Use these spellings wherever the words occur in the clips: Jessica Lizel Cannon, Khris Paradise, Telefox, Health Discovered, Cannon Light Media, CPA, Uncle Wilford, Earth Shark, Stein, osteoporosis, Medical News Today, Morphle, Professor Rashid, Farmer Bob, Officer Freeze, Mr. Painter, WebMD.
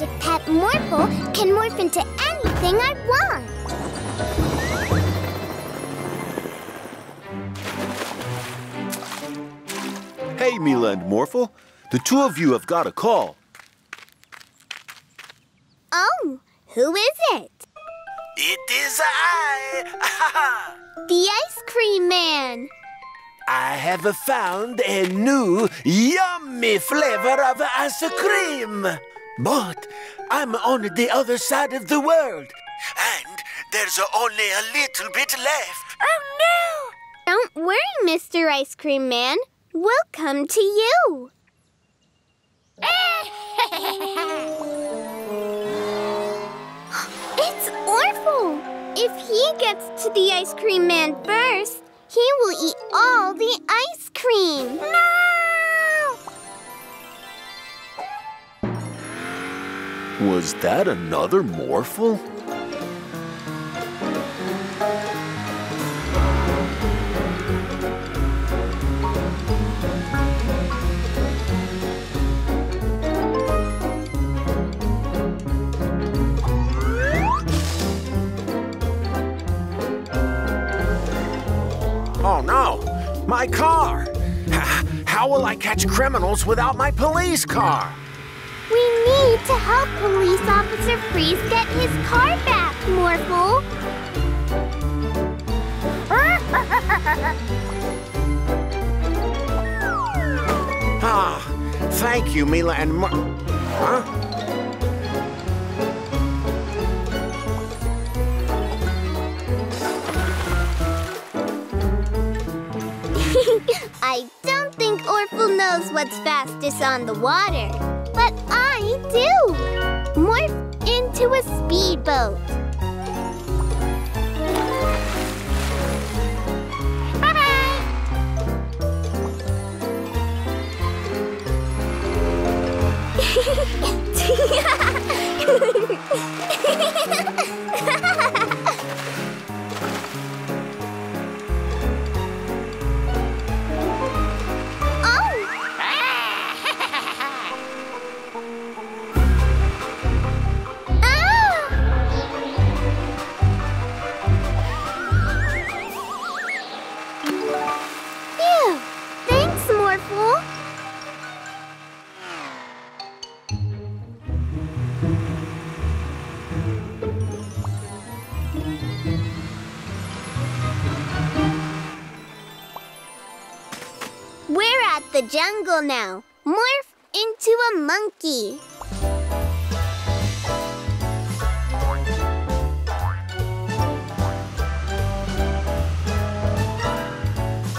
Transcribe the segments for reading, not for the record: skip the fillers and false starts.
magic pet Morphle can morph into anything I want. Hey, Mila and Morphle. The two of you have got a call. Oh, who is it? It is I! The ice cream man! I have found a new yummy flavor of ice cream. But I'm on the other side of the world. And there's only a little bit left. Oh, no! Don't worry, Mr. Ice Cream Man. We'll come to you. It's Orful! If he gets to the ice cream man first, he will eat all the ice cream. No! Was that another Morphle? Oh, no! My car! How will I catch criminals without my police car? We need to help Police Officer Freeze get his car back, Morphle! Ah, thank you, Mila and Huh? I don't think Orful knows what's fastest on the water, but I do! Morph into a speedboat! Bye-bye! The jungle now. Morph into a monkey.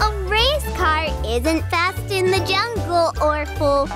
A race car isn't fast in the jungle, Orful.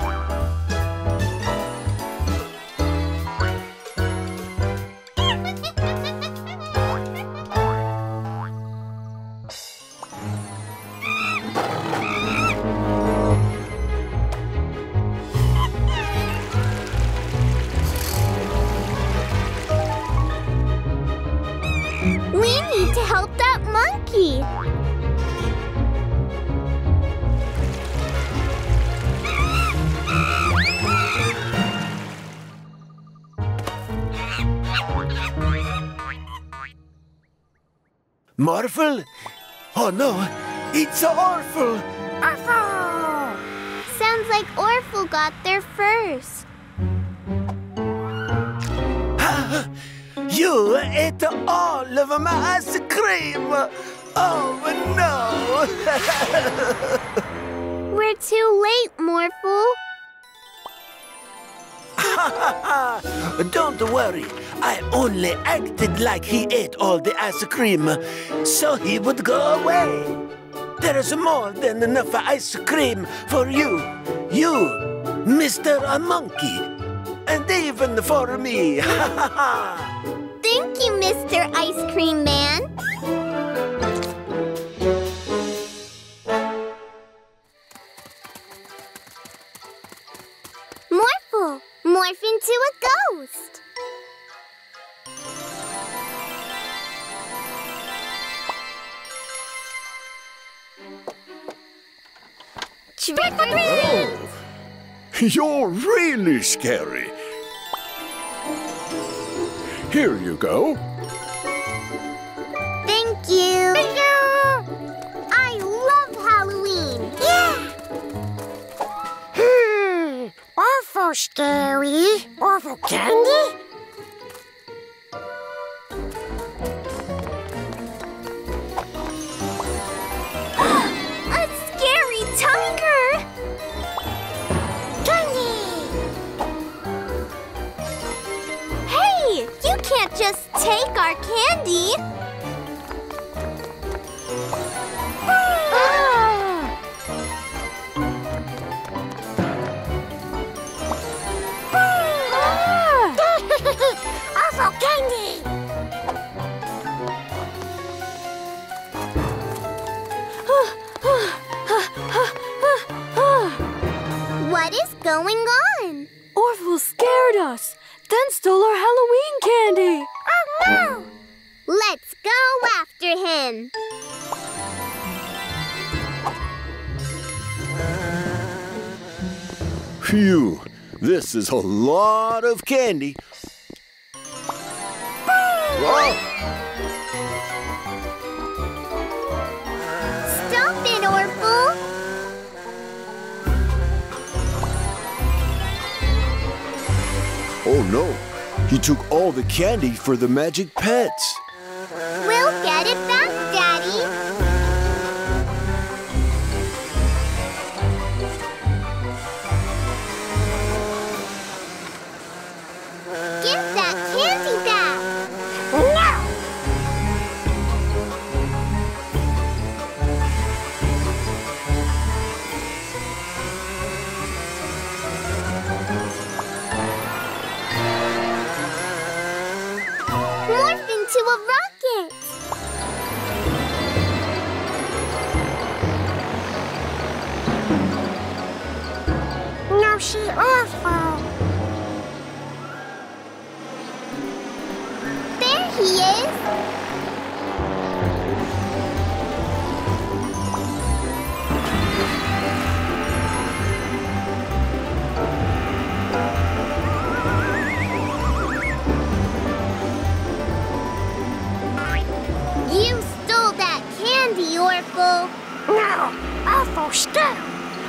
Morphle? Oh no, it's Orful! Orful! Sounds like Orful got there first. You ate all of my ice cream! Oh no! We're too late, Morphle. Don't worry. I only acted like he ate all the ice cream, so he would go away. There is more than enough ice cream for you, Mr. Monkey, and even for me. Thank you, Mr. Ice Cream Man. Morphle, morph into a ghost. You're really scary. Here you go. Thank you. Thank you. I love Halloween. Yeah. Awful scary. Awful candy? Just take our candy. Awful candy. What is going on? Orville scared us, then stole our Halloween candy. No! Let's go after him. Phew, this is a lot of candy. Whoa. Stop it, Orville. Oh, no. He took all the candy for the magic pets. We'll get it back, Daddy. Give that candy back. To a rocket! Now she's awful. There he is! Orville. No, Orville, stop.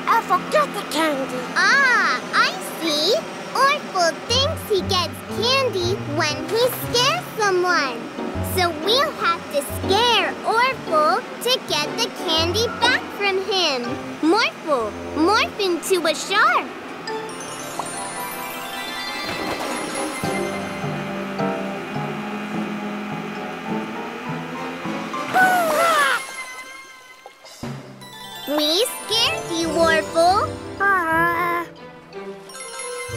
Orville, get the candy. Ah, I see. Orville thinks he gets candy when he scares someone. So we'll have to scare Orville to get the candy back from him. Morphle, morph into a shark. We scared you, Orville.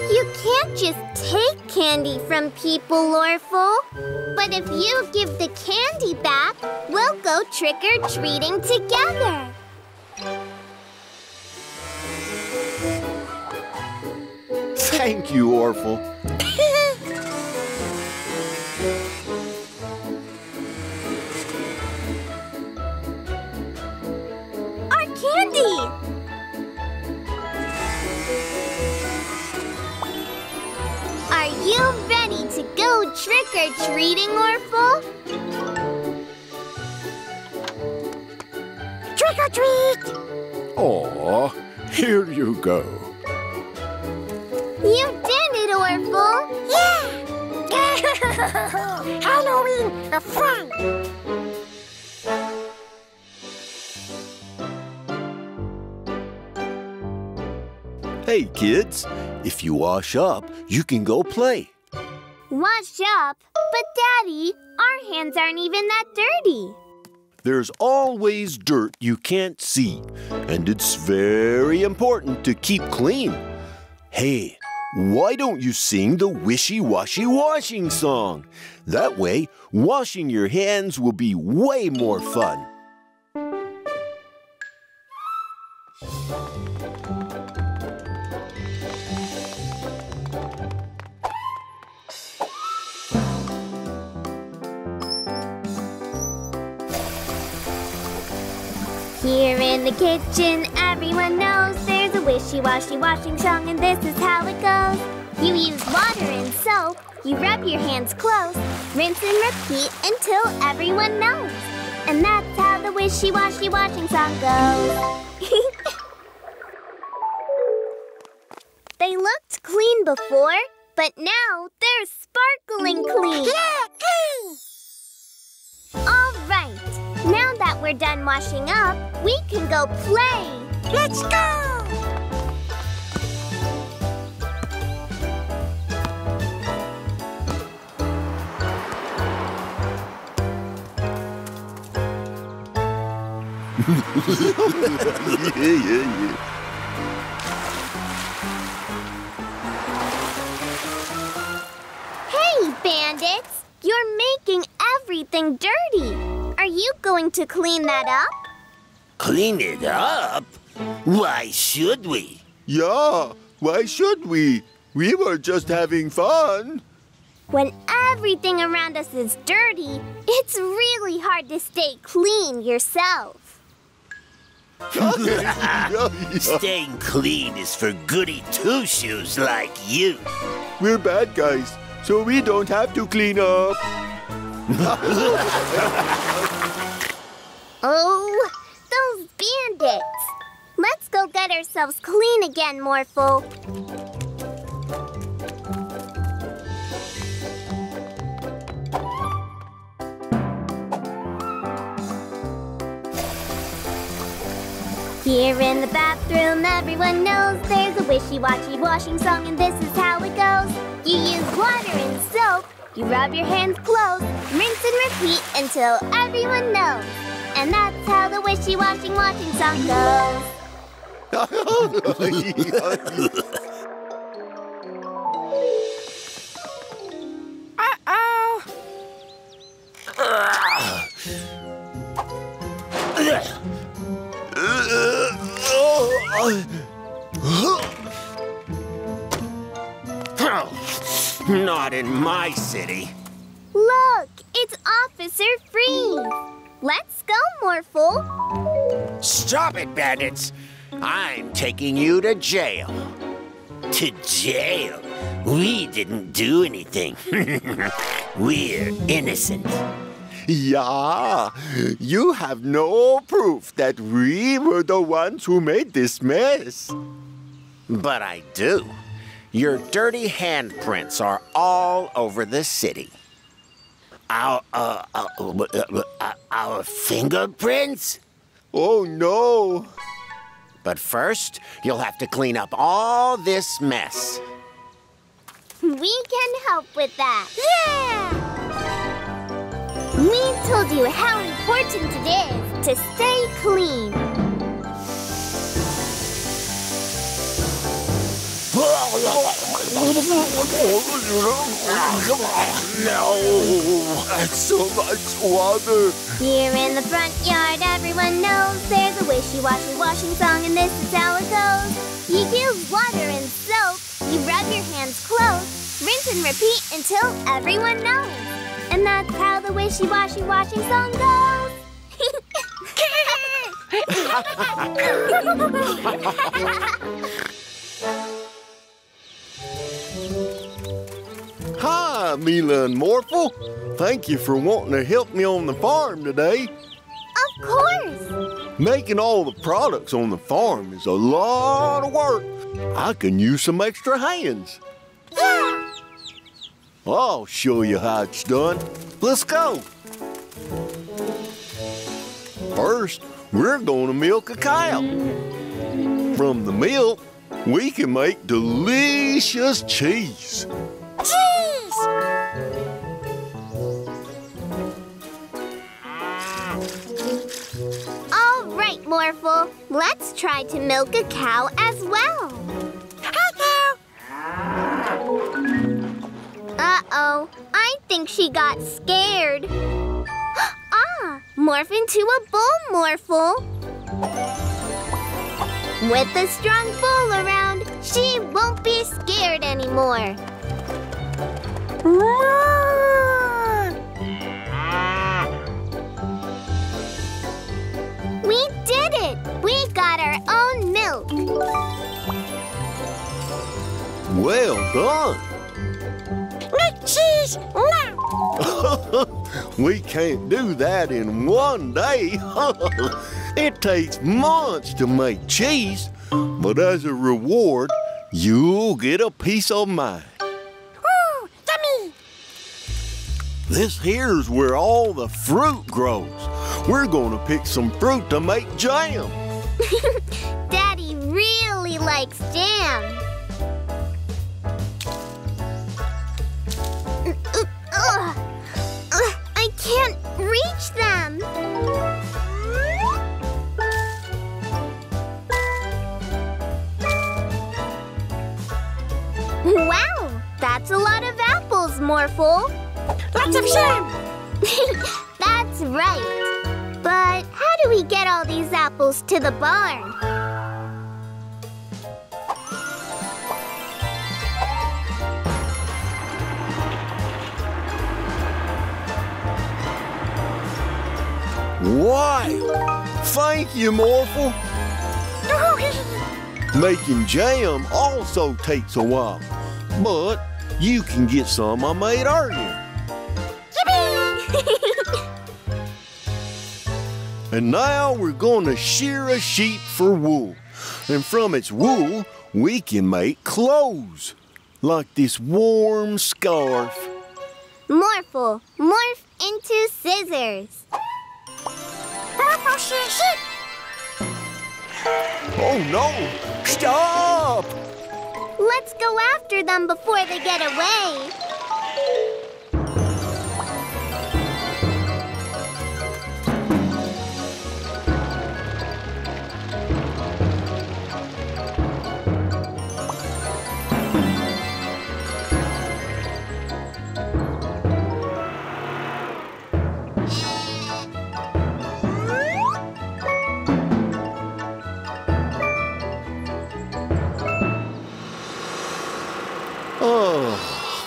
You can't just take candy from people, Orville. But if you give the candy back, we'll go trick-or-treating together. Thank you, Orville. You ready to go trick-or-treating, Orville? Trick-or-treat! Aw, here you go. You did it, Orville! Yeah! Halloween for fun! Hey, kids. If you wash up, you can go play. Wash up? But, Daddy, our hands aren't even that dirty. There's always dirt you can't see, and it's very important to keep clean. Hey, why don't you sing the wishy-washy washing song? That way, washing your hands will be way more fun. Here in the kitchen, everyone knows there's a wishy-washy washing song, and this is how it goes. You use water and and so you rub your hands close, rinse and repeat until everyone knows. And that's how the wishy-washy washing song goes. They looked clean before, but now they're sparkling clean. All right, now that we're done washing up, we can go play. Let's go! Hey, bandits! You're making everything dirty. Are you going to clean that up? Clean it up? Why should we? Yeah, why should we? We were just having fun. When everything around us is dirty, it's really hard to stay clean yourself. Staying clean is for goody two-shoes like you. We're bad guys, so we don't have to clean up. Oh, those bandits. Let's go get ourselves clean again, Morphle. Here in the bathroom, everyone knows there's a wishy-washy washing song, and this is how it goes. You use water and soap, you rub your hands close, rinse and repeat until everyone knows. And that's how the wishy-washy washing song goes. Not in my city. Look, it's Officer Freeze. Let's go, Morphle. Stop it, bandits. I'm taking you to jail. To jail? We didn't do anything. We're innocent. Yeah, you have no proof that we were the ones who made this mess. But I do. Your dirty handprints are all over the city. Our fingerprints? Oh, no. But first, you'll have to clean up all this mess. We can help with that. Yeah! We told you how important it is to stay clean. No, that's so much water. Here in the front yard, everyone knows there's a wishy-washy washing song, and this is how it goes. You use water and soap, you rub your hands close, rinse and repeat until everyone knows. And that's how the wishy-washy washing song goes. Hi, Mila and Morphle. Thank you for wanting to help me on the farm today. Of course. Making all the products on the farm is a lot of work. I can use some extra hands. Yeah. I'll show you how it's done. Let's go. First, we're gonna milk a cow. From the milk, we can make delicious cheese. Cheese! All right, Morphle, let's try to milk a cow as well. Uh-oh, I think she got scared. Ah, morph into a bull, Morphle. With a strong bull around, she won't be scared anymore. Roar! We did it! We got our own milk. Well done. Make cheese now! We can't do that in one day. It takes months to make cheese, but as a reward, you'll get a piece of mine. Ooh, yummy! This here's where all the fruit grows. We're gonna pick some fruit to make jam. Daddy really likes jam. I can't reach them. Wow, that's a lot of apples, Morphle. Lots of jam. That's right. But how do we get all these apples to the barn? Wow! Thank you, Morphle. Making jam also takes a while, but you can get some I made earlier. Yippee! And now we're going to shear a sheep for wool. And from its wool, we can make clothes, like this warm scarf. Morphle, morph into scissors. Oh no! Stop! Let's go after them before they get away.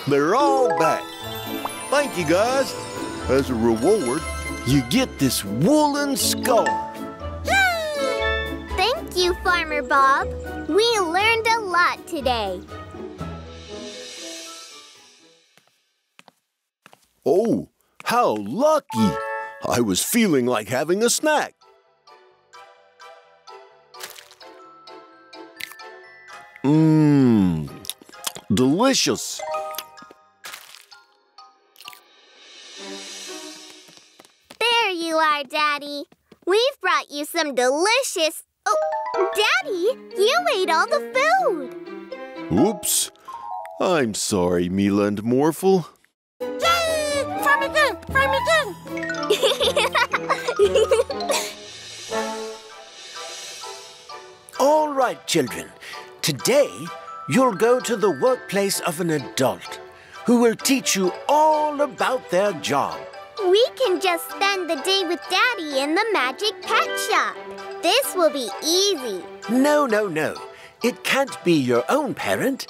They're all back. Thank you, guys. As a reward, you get this woolen scarf. Yay! Thank you, Farmer Bob. We learned a lot today. Oh, how lucky. I was feeling like having a snack. Mmm, delicious. You are, Daddy. We've brought you some delicious... Oh, Daddy, you ate all the food. Oops. I'm sorry, Mila and Morphle. Yay! From again! All right, children. Today, you'll go to the workplace of an adult who will teach you all about their job. We can just spend the day with Daddy in the Magic Pet Shop. This will be easy. No, no, no. It can't be your own parent.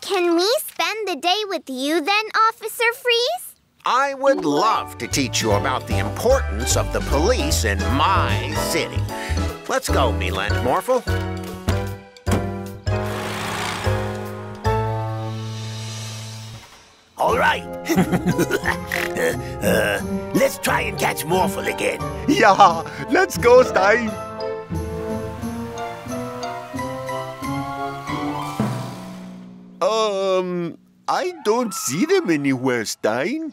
Can we spend the day with you then, Officer Freeze? I would love to teach you about the importance of the police in my city. Let's go, Mila and Morphle. All right. Let's try and catch Morphle again. Yeah, let's go, Stein. I don't see them anywhere, Stein.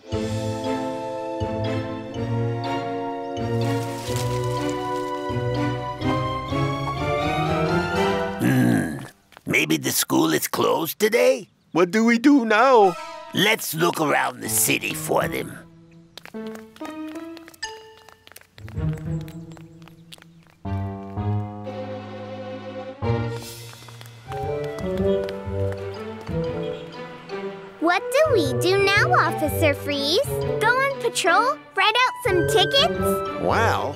Maybe the school is closed today? What do we do now? Let's look around the city for them. What do we do now, Officer Freeze? Go on patrol? Write out some tickets? Well,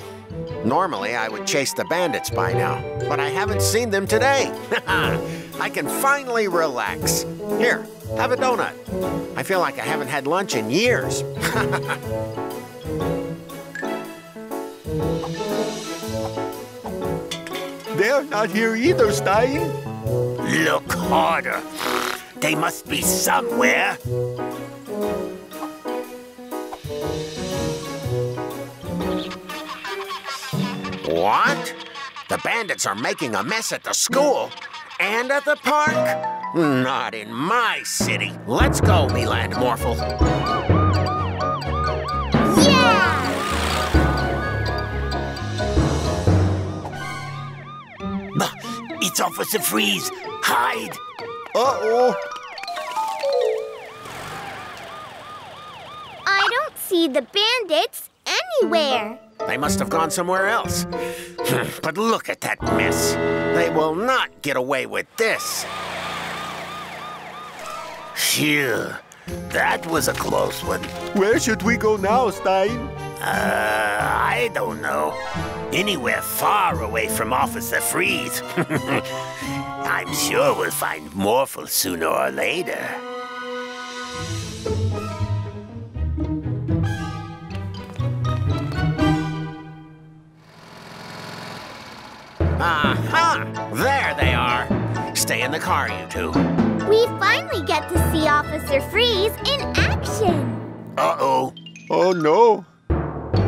normally I would chase the bandits by now, but I haven't seen them today. I can finally relax. Here, have a donut. I feel like I haven't had lunch in years. They're not here either, Stein. Look harder. They must be somewhere. What? The bandits are making a mess at the school and at the park? Not in my city. Let's go, Meland Morphle. Yeah! It's Officer Freeze. Hide! Uh-oh. I don't see the bandits anywhere. They must have gone somewhere else. But look at that mess. They will not get away with this. Phew. That was a close one. Where should we go now, Stein? I don't know. Anywhere far away from Officer Freeze. I'm sure we'll find Morphle sooner or later. Aha! There they are. Stay in the car, you two. We finally get to see Officer Freeze in action. Uh-oh. Oh, no.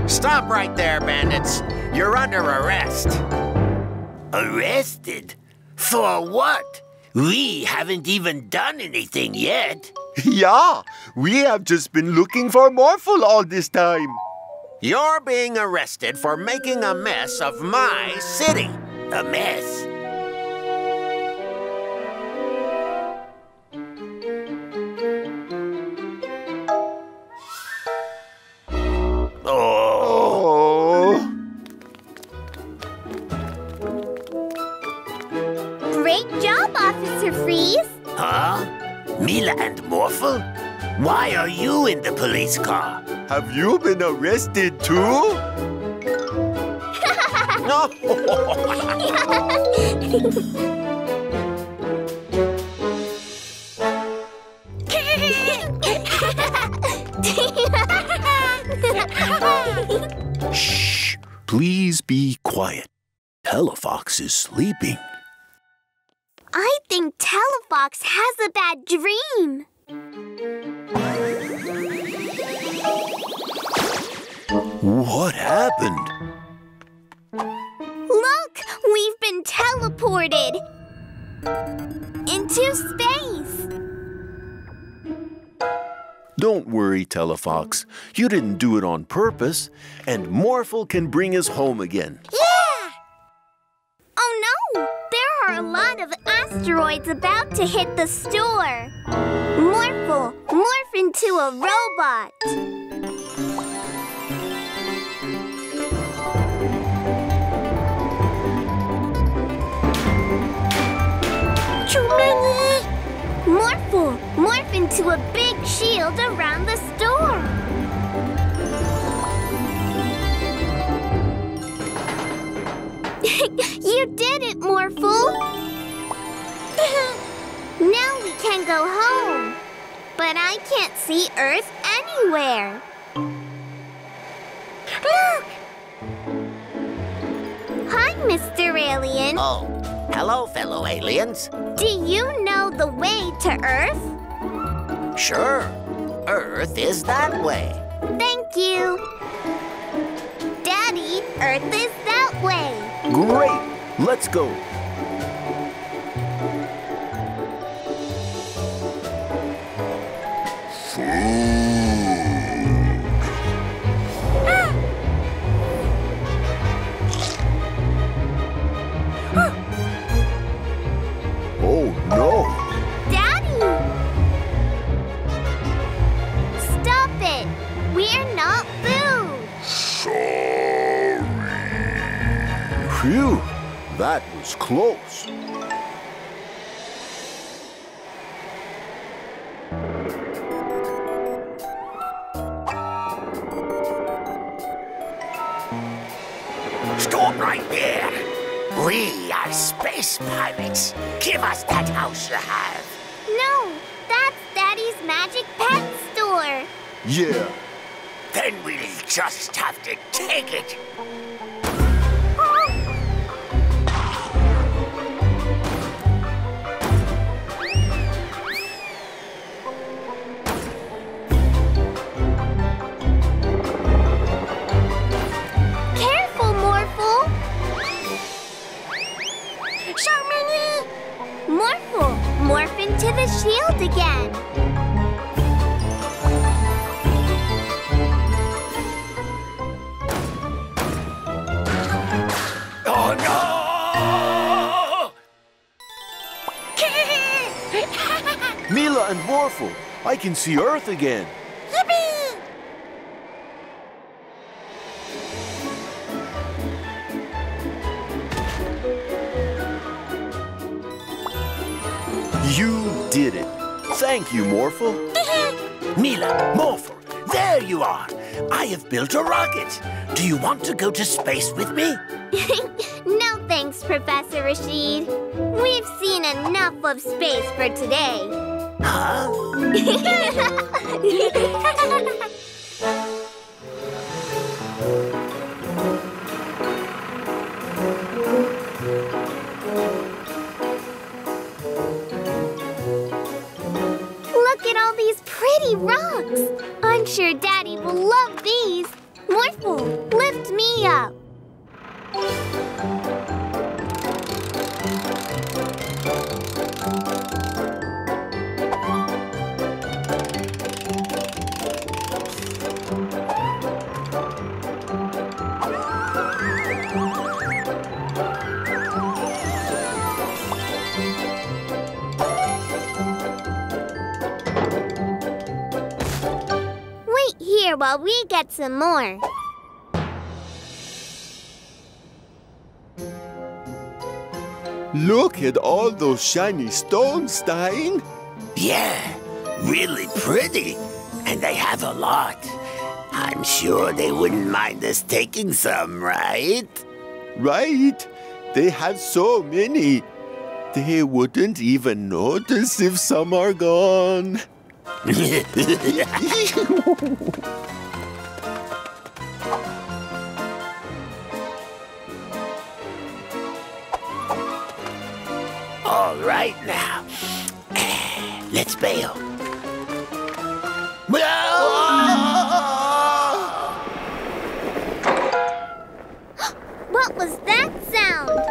Stop right there, bandits. You're under arrest. Arrested? For what? We haven't even done anything yet. Yeah, we have just been looking for Morphle all this time. You're being arrested for making a mess of my city. A mess? Great job, Officer Freeze. Huh? Mila and Morphle? Why are you in the police car? Have you been arrested too? No! Shh! Please be quiet. Telefox is sleeping. I think Telefox has a bad dream. What happened? Look, we've been teleported into space. Don't worry, Telefox. You didn't do it on purpose, and Morphle can bring us home again. Yeah! Oh, no! There are a lot of asteroids about to hit the store. Morphle, morph into a robot. Too many! Morphle, morph into a big shield around the store. You did it, Morphle! Now we can go home. But I can't see Earth anywhere. Look! Hi, Mr. Alien. Oh, hello, fellow aliens. Do you know the way to Earth? Sure. Earth is that way. Thank you. Daddy, Earth is that way. Great. Let's go. Oh, no! Daddy! Stop it! We're not food! Sorry! Phew! That was close. Right there. We are space pirates. Give us that house you have. No, that's Daddy's magic pet store. Yeah. Then we'll just have to take it. off into the shield again. Oh, no! Mila and Morphle, I can see Earth again. Yippee! You did it. Thank you, Morphle. Mila, Morphle, there you are. I have built a rocket. Do you want to go to space with me? No thanks, Professor Rashid. We've seen enough of space for today. Huh? Look at all these pretty rocks. I'm sure Daddy will love these. Morphle, lift me up. Wait here while we get some more. Look at all those shiny stones, Stein. Yeah, really pretty. And they have a lot. I'm sure they wouldn't mind us taking some, right? Right. They have so many. They wouldn't even notice if some are gone. All right, now, let's bail. What was that sound?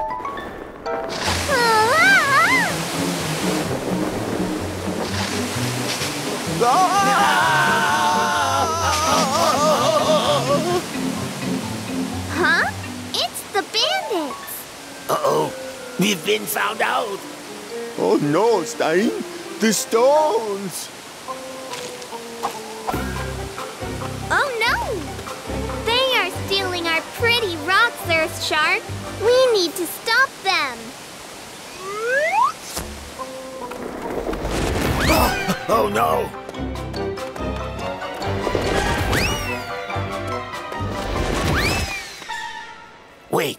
Huh? It's the bandits. Uh-oh. We've been found out. Oh no, Stein! The stones! Oh no! They are stealing our pretty rocks, Earth Shark. We need to stop them. Oh no! Wait,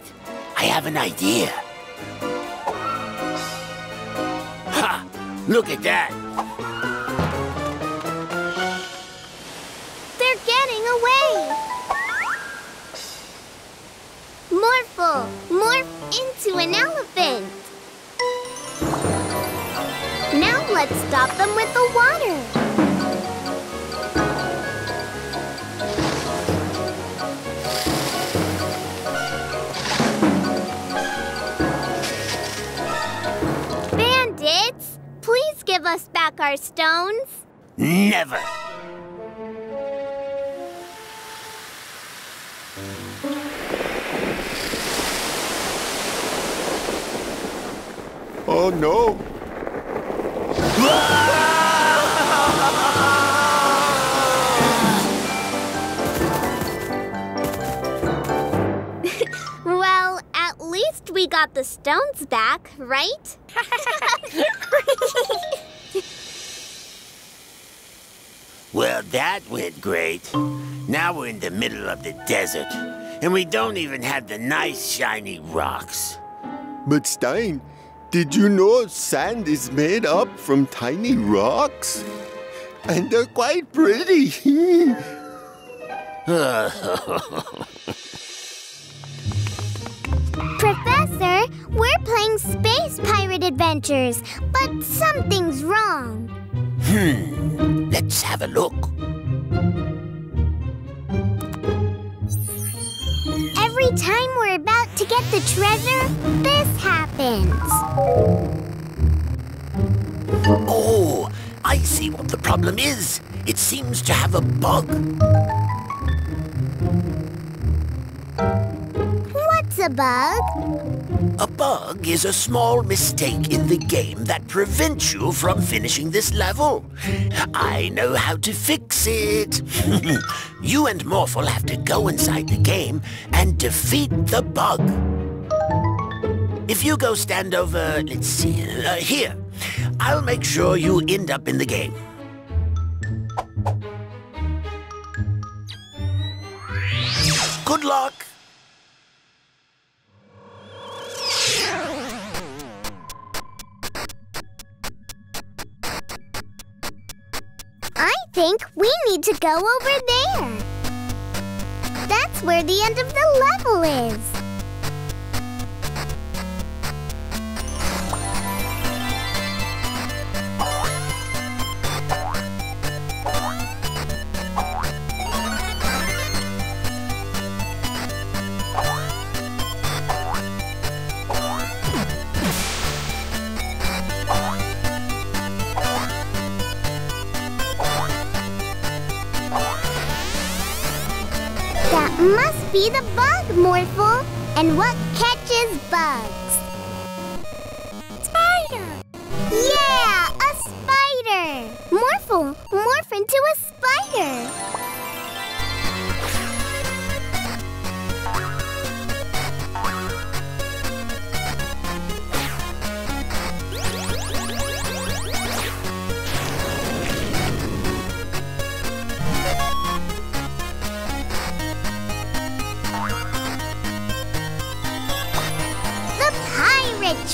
I have an idea. Look at that! They're getting away! Morphle, morph into an elephant! Now let's stop them with the water! Give us back our stones? Never! Oh no! Well, at least we got the stones back, right? Well, that went great. Now we're in the middle of the desert, and we don't even have the nice, shiny rocks. But Stein, did you know sand is made up from tiny rocks? And they're quite pretty. Professor, we're playing Space Pirate Adventures, but something's wrong. Let's have a look. Every time we're about to get the treasure, this happens. Oh, I see what the problem is. It seems to have a bug. What's a bug? A bug is a small mistake in the game that prevents you from finishing this level. I know how to fix it. You and Morphle have to go inside the game and defeat the bug. If you go stand over, let's see, here, I'll make sure you end up in the game. Good luck. I think we need to go over there. That's where the end of the level is. Must be the bug, Morphle. And what catches bugs? Spider! Yeah, a spider! Morphle, morph into a spider!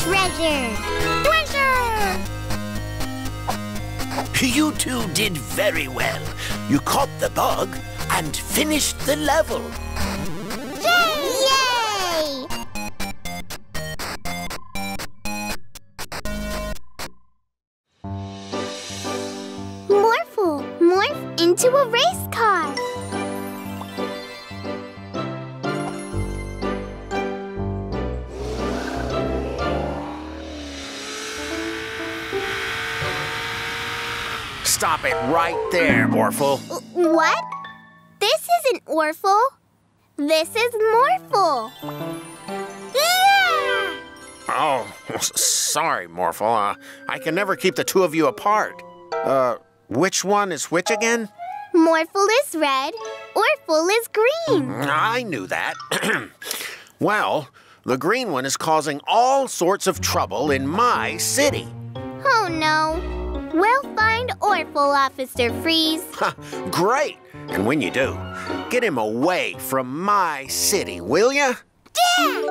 Treasure! You two did very well. You caught the bug and finished the level. Yay! Morphle, morph into a race car. Stop it right there, Morphle. What? This isn't Morphle. This is Morphle. Yeah! Oh, sorry, Morphle. I can never keep the two of you apart. Which one is which again? Morphle is red. Morphle is green. I knew that. Well, the green one is causing all sorts of trouble in my city. Oh, no. We'll find Morphle, Officer Freeze. Great! And when you do, get him away from my city, will ya? Yeah!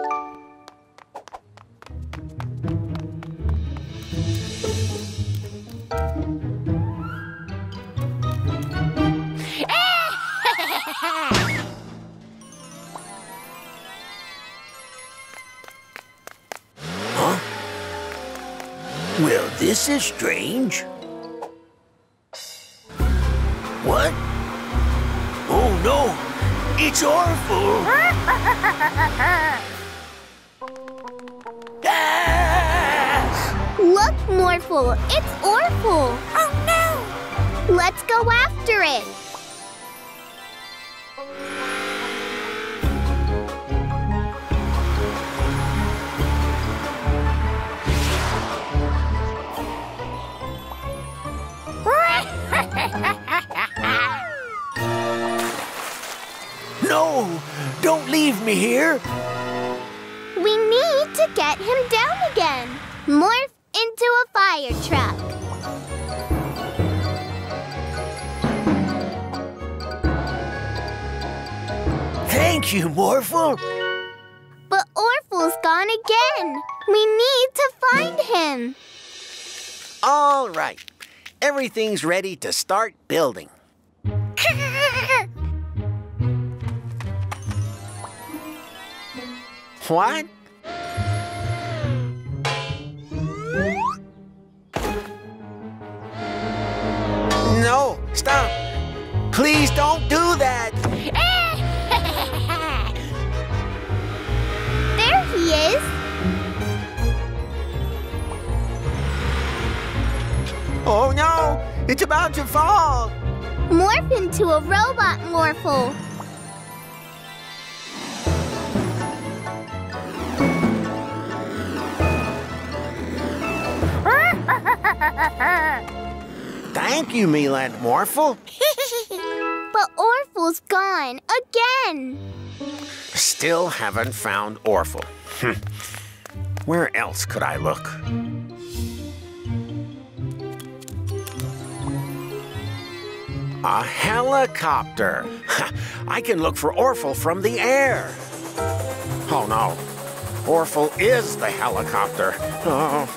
Huh? Well, this is strange. What? Oh no! It's Morphle! Ah! Look, Morphle, it's Morphle! Oh no! Let's go after it! No! Don't leave me here! We need to get him down again. Morph into a fire truck. Thank you, Morphle. But Morphle's gone again. We need to find him. All right. Everything's ready to start building. What? No, stop. Please don't do that. There he is. It's about to fall! Morph into a robot, Morphle! Thank you, Mealand Morphle. But Orphle's gone again. Still haven't found Orphle. Where else could I look? A helicopter. I can look for Orphle from the air. Oh no, Orphle is the helicopter. Oh.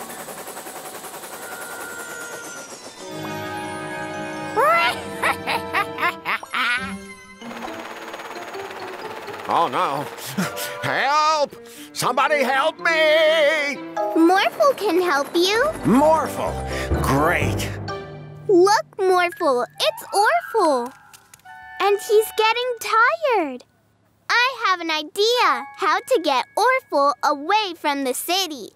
Oh no, help! Somebody help me! Morphle can help you. Morphle, great. Look, Morphle, it's Orphle. And he's getting tired. I have an idea how to get Orphle away from the city.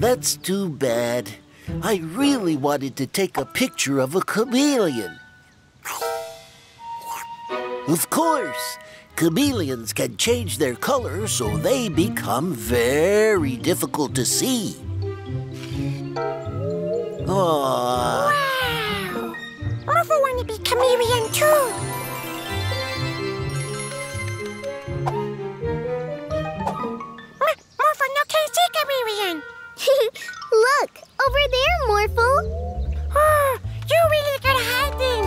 That's too bad. I really wanted to take a picture of a chameleon. Of course, chameleons can change their color so they become very difficult to see. Aww. Wow! Orphle wanted to be chameleon too. Morphle no can see chameleon. Look! Over there, Morphle! Oh, you're really good at hiding!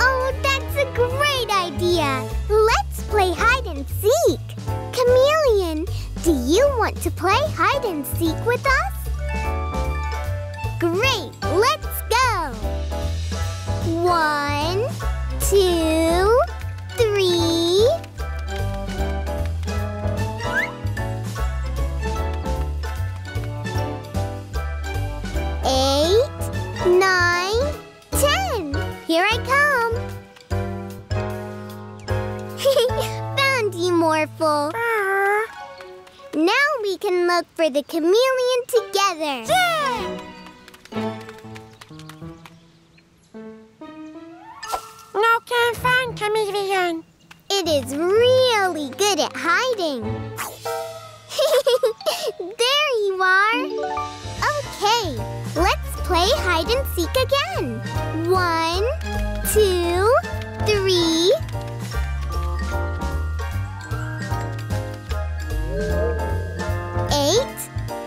Oh, that's a great idea! Let's play hide and seek! Chameleon, do you want to play hide and seek with us? Great! Let's go! 1, 2, 3... Morphle. Now we can look for the chameleon together. Yeah! No can find chameleon. It is really good at hiding. There you are. Okay, let's play hide and seek again. 1, 2, 3...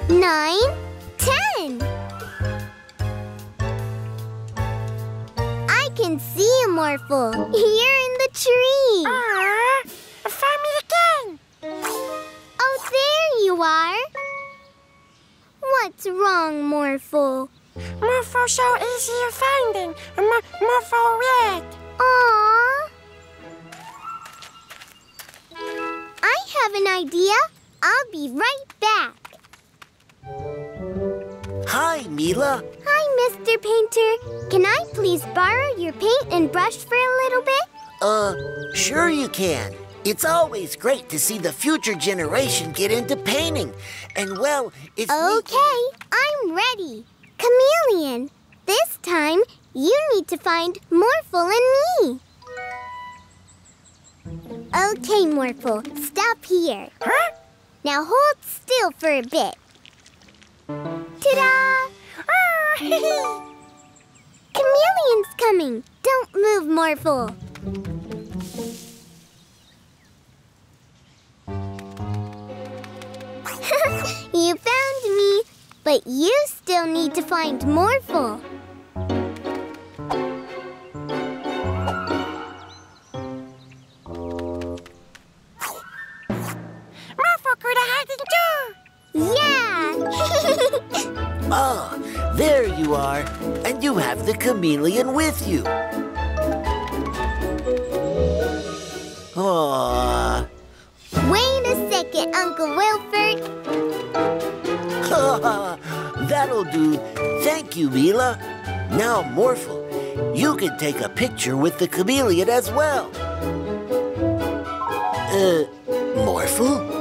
Nine, 10. I can see you, Morphle. You're in the tree. Find me again. Oh, there you are. What's wrong, Morphle? Morphle's so easy to finding. Morphle red. Aww. I have an idea. I'll be right back. Hi, Mila. Hi, Mr. Painter. Can I please borrow your paint and brush for a little bit? Sure you can. It's always great to see the future generation get into painting. And, well, it's... Okay, I'm ready. Chameleon, this time you need to find Morphle and me. Okay, Morphle, stop here. Huh? Now hold still for a bit. Ta-da! Chameleon's coming. Don't move, Morphle. You found me, but you still need to find Morphle. Morphle could hide in too. Yeah. Oh, there you are, and you have the chameleon with you. Aww. Wait a second, Uncle Wilford. That'll do. Thank you, Mila. Now, Morphle, you can take a picture with the chameleon as well. Morphle?